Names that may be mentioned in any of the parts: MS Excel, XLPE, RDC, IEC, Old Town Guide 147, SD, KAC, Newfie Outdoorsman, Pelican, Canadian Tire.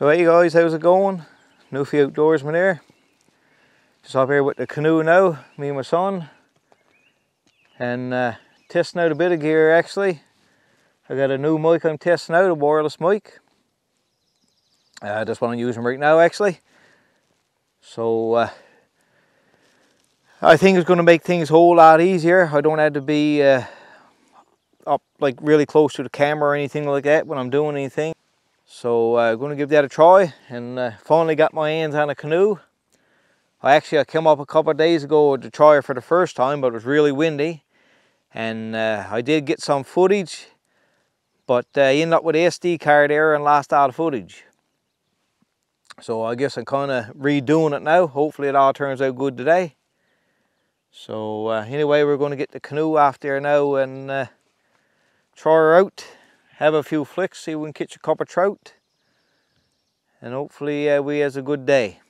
So hey guys, how's it going? Newfie Outdoorsman here. Just up here with the canoe now, me and my son. And testing out a bit of gear actually. I got a new mic I'm testing out, a wireless mic. That's what I'm using right now actually. So I think it's going to make things a whole lot easier. I don't have to be up like really close to the camera or anything like that when I'm doing anything. So I'm going to give that a try, and finally got my hands on a canoe. I came up a couple of days ago to try it for the first time, but it was really windy. And I did get some footage, but I ended up with an SD card error and lost all the footage. So I guess I'm kind of redoing it now. Hopefully it all turns out good today. So anyway, we're going to get the canoe off there now and try her out. Have a few flicks, see if we can catch a couple of trout, and hopefully we has a good day.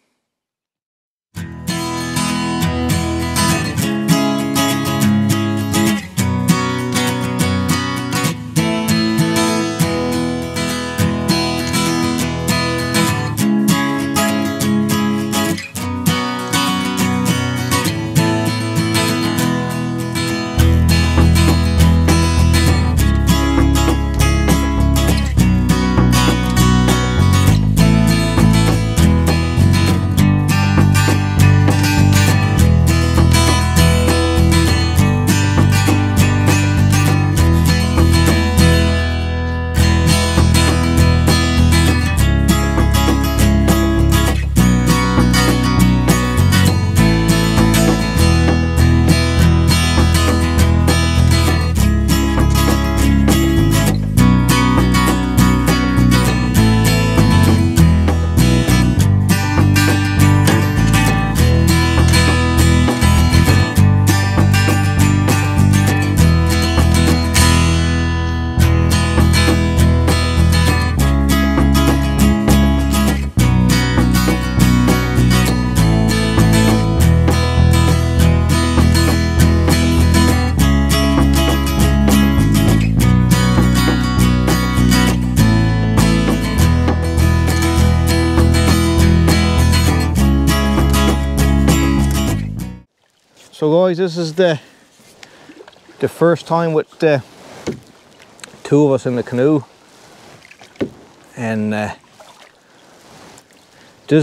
So guys, this is the first time with two of us in the canoe, and this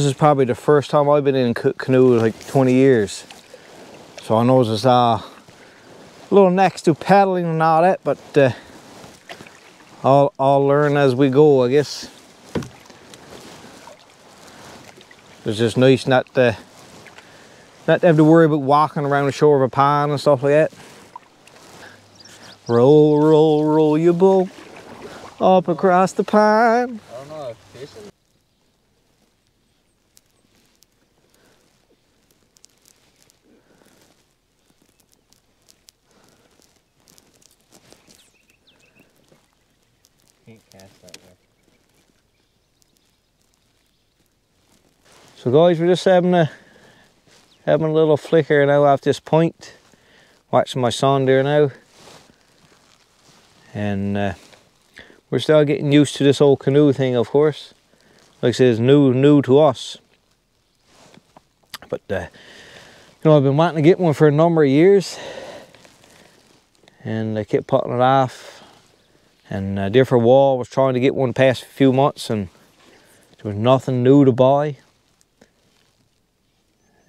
is probably the first time I've been in a canoe like 20 years. So I know it's a little next to paddling and all that, but I'll learn as we go, I guess. It's just nice not to have to worry about walking around the shore of a pond and stuff like that. Roll, roll, roll your boat up across the pond. I don't know if fishing. Can't cast that way. So guys, we're just having a little flicker now off this point, watching my son there now, and we're still getting used to this old canoe thing, of course. Like I said, it's new to us, but you know, I've been wanting to get one for a number of years, and I kept putting it off, and there for a while I was trying to get one past a few months, and there was nothing new to buy.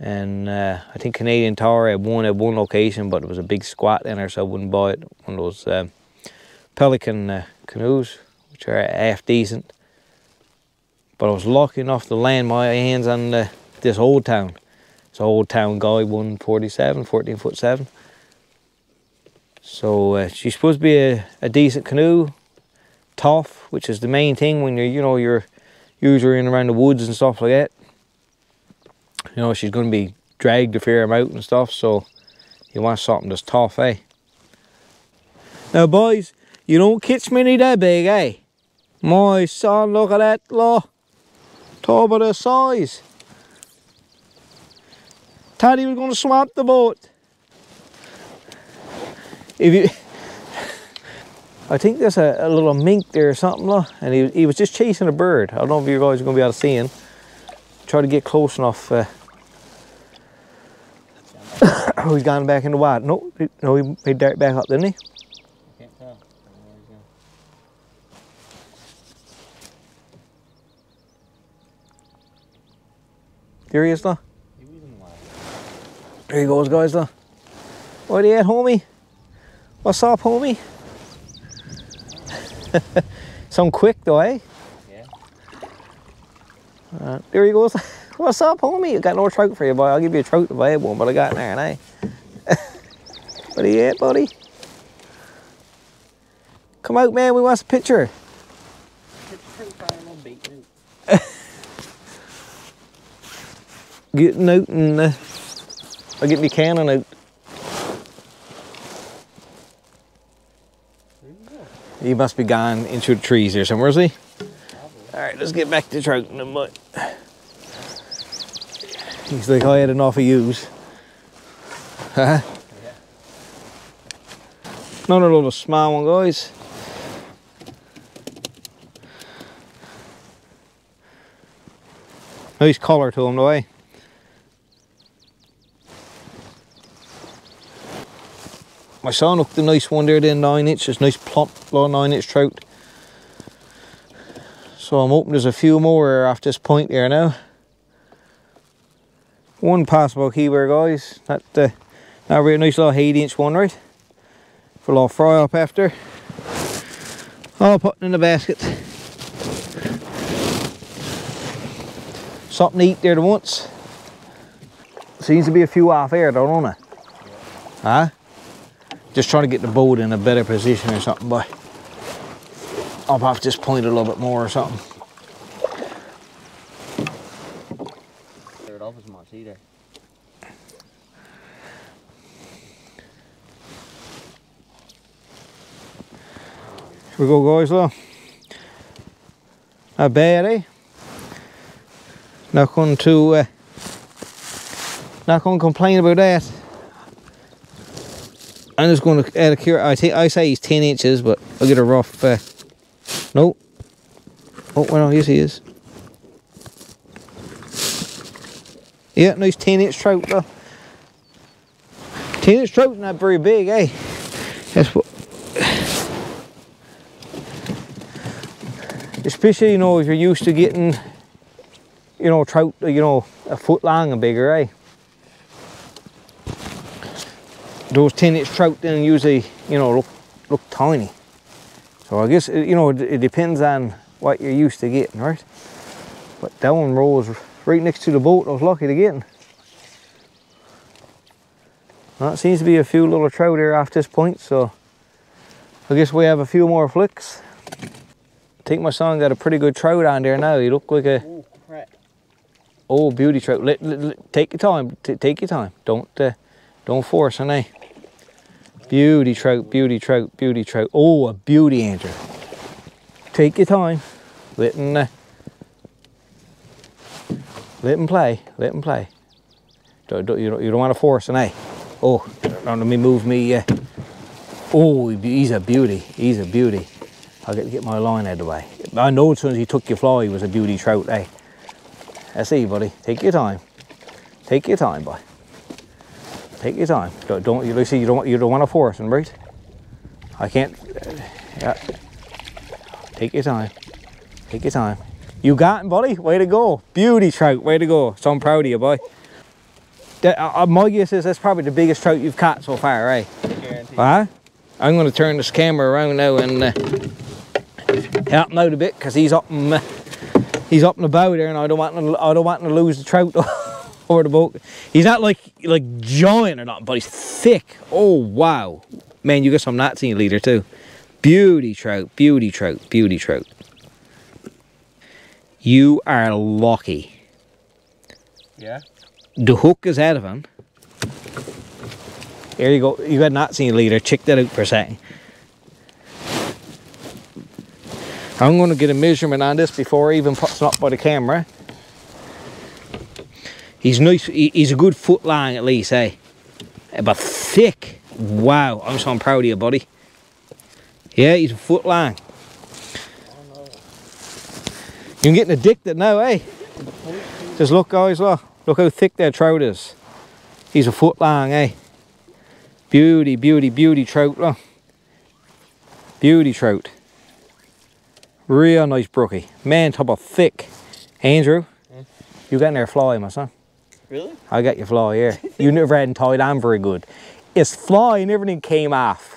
And I think Canadian Tire had one location, but it was a big squat in there, so I wouldn't buy it. One of those Pelican canoes, which are half decent. But I was lucky enough to land my hands on this Old Town. It's Old Town Guide 147, 14'7". So she's supposed to be a decent canoe, tough, which is the main thing when you're usually in around the woods and stuff like that. You know, she's going to be dragged a fair amount and stuff, so you want something that's tough, eh? Now, boys, you don't catch many that big, eh? My son, look at that, look. Top of the size. Taddy was going to swamp the boat. If you... I think there's a little mink there or something, and he was just chasing a bird. I don't know if you guys are going to be able to see him. Try to get close enough. Oh, he's gone back in the water. No, no, he darted back up, didn't he? I can't tell. There he is, though. There he goes, guys, though. Where they at, homie? What's up, homie? Some quick, though, eh? Yeah. There he goes. What's up, homie? I got no trout for you, boy. I'll give you a trout to buy one, but I got an iron, eh? Where you at, buddy? Come out, man. We want a picture. Getting out and... I'll get me cannon out. He must be gone into the trees here somewhere, is he? Alright, let's get back to trout in the mud. He's like, I had enough of yous. Huh? Yeah. Another little small one, guys. Nice color to him, though, eh? I saw look the nice one there, then 9 inch, it's nice plump, long 9 inch trout. So I'm hoping there's a few more off this point there now. One possible keyword, guys. That really nice little 8 inch one, right? For a little fry up after. I'll put it in the basket. Something to eat there to once. Seems to be a few off air though, don't it? Huh? Just trying to get the boat in a better position or something, but up off this point a little bit more or something. Off as much either. Here we go, guys, though. Not bad, eh? Not gonna complain about that. I'm just going to add a cure. I say he's 10 inches, but I'll get a rough... no. Oh, well, yes he is. Yeah, nice 10 inch trout, though. 10 inch trout not very big, eh? That's what... Especially, you know, if you're used to getting, you know, trout, you know, a foot long and bigger, eh? Those 10 inch trout then usually, you know, look tiny. So I guess, you know, it depends on what you're used to getting, right? But that one rolls right next to the boat. I was lucky to get him. Well, it seems to be a few little trout here off this point, so I guess we have a few more flicks. I think my son got a pretty good trout on there now. He looked like a... Ooh, right. Oh, beauty trout. Take your time. Take your time. Don't force him, eh? Beauty trout, beauty trout, beauty trout. Oh, a beauty angler. Take your time. Let him play. Let him play. You don't want to force him, eh? Oh, let me move me. Oh, he's a beauty. He's a beauty. I'll get my line out of the way. I know as soon as he took your fly, he was a beauty trout, eh? That's it, buddy. Take your time. Take your time, boy. Take your time. Don't you see? You don't want to force him, right? I can't. Yeah. Take your time. Take your time. You got him, buddy. Way to go, beauty trout. Way to go. So I'm proud of you, boy. My guess is that's probably the biggest trout you've caught so far, right? Guaranteed. I'm going to turn this camera around now and help him out a bit because he's up and about there, and I don't want him to lose the trout. Over the boat. He's not like giant or nothing, but he's thick. Oh wow. Man, you got some knots in your leader too. Beauty trout, beauty trout, beauty trout. You are lucky. Yeah. The hook is out of him. There you go. You got knots in your leader. Check that out for a second. I'm gonna get a measurement on this before I even puts it up by the camera. He's nice, he's a good foot long at least, eh? But thick. Wow, I'm so proud of you, buddy. Yeah, he's a foot long. Oh, no. You're getting addicted now, eh? Just look, guys, look. Look how thick their trout is. He's a foot long, eh? Beauty, beauty, beauty trout, look. Beauty trout. Real nice brookie. Man, top of thick. Andrew, you getting there fly, my son. Really? I got your fly, yeah. You never had tied on very good. It's fly and everything came off.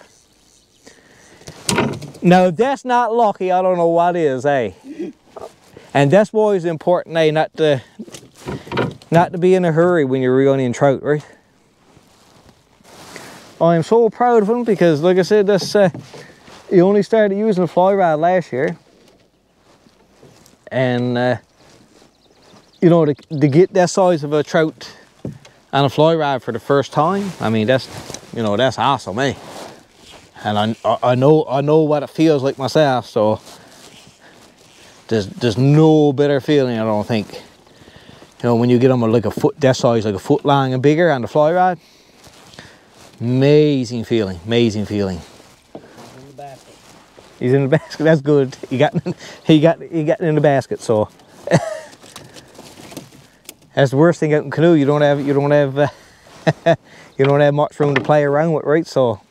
Now, if that's not lucky, I don't know what is, eh? And that's why it's important, eh, not to be in a hurry when you're reeling in trout, right? I'm so proud of him because, like I said, this he only started using a fly rod last year, and you know, to get that size of a trout on a fly rod for the first time, I mean, that's, you know, that's awesome, eh? And I know what it feels like myself, so there's no better feeling, I don't think. You know, when you get them like a foot, that size, like a foot long and bigger on the fly rod. Amazing feeling, amazing feeling. He's in the basket. He's in the basket, that's good. He got in the basket, so that's the worst thing out in canoe, you don't have you don't have much room to play around with, right? So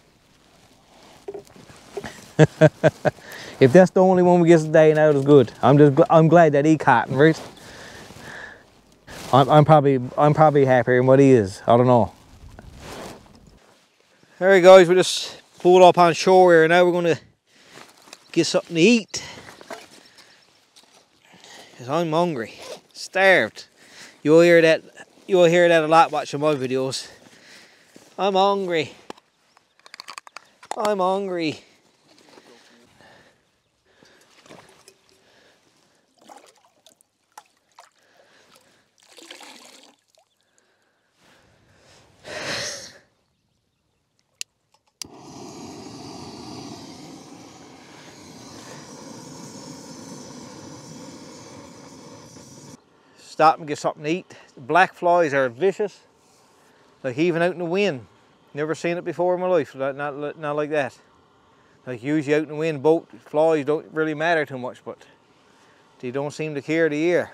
if that's the only one we get today, now it's good. I'm glad that he caught, right? I'm probably happier than what he is. I don't know. All right, guys, we just pulled up on shore here. Now we're gonna get something to eat. Cause I'm hungry, starved. You'll hear that a lot watching my videos. I'm hungry. I'm hungry. Stop and get something to eat. Black flies are vicious, like even out in the wind. Never seen it before in my life, not like that. Like usually out in the wind, boat flies don't really matter too much, but they don't seem to care the ear.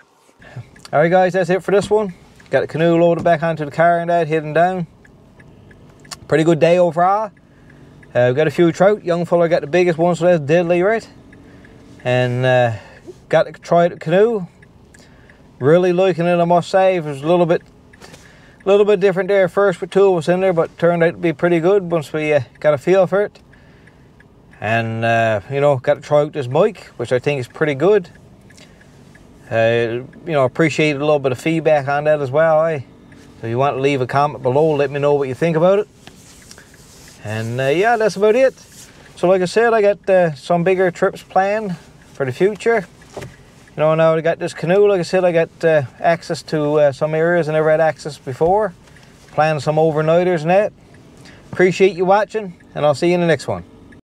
All right, guys, that's it for this one. Got the canoe loaded back onto the car and that, heading down. Pretty good day overall. We've got a few trout. Young fella got the biggest one, so that's deadly, right? And got to try the canoe. Really liking it, I must say. It was a little bit different there first with two of us in there, but turned out to be pretty good once we got a feel for it. And you know, got to try out this mic, which I think is pretty good. You know, appreciate a little bit of feedback on that as well, eh? So if you want to leave a comment below, let me know what you think about it. And yeah, that's about it. So like I said, I got some bigger trips planned for the future. You know, now I got this canoe, like I said, I got access to some areas I never had access before. Planned some overnighters and that. Appreciate you watching, and I'll see you in the next one.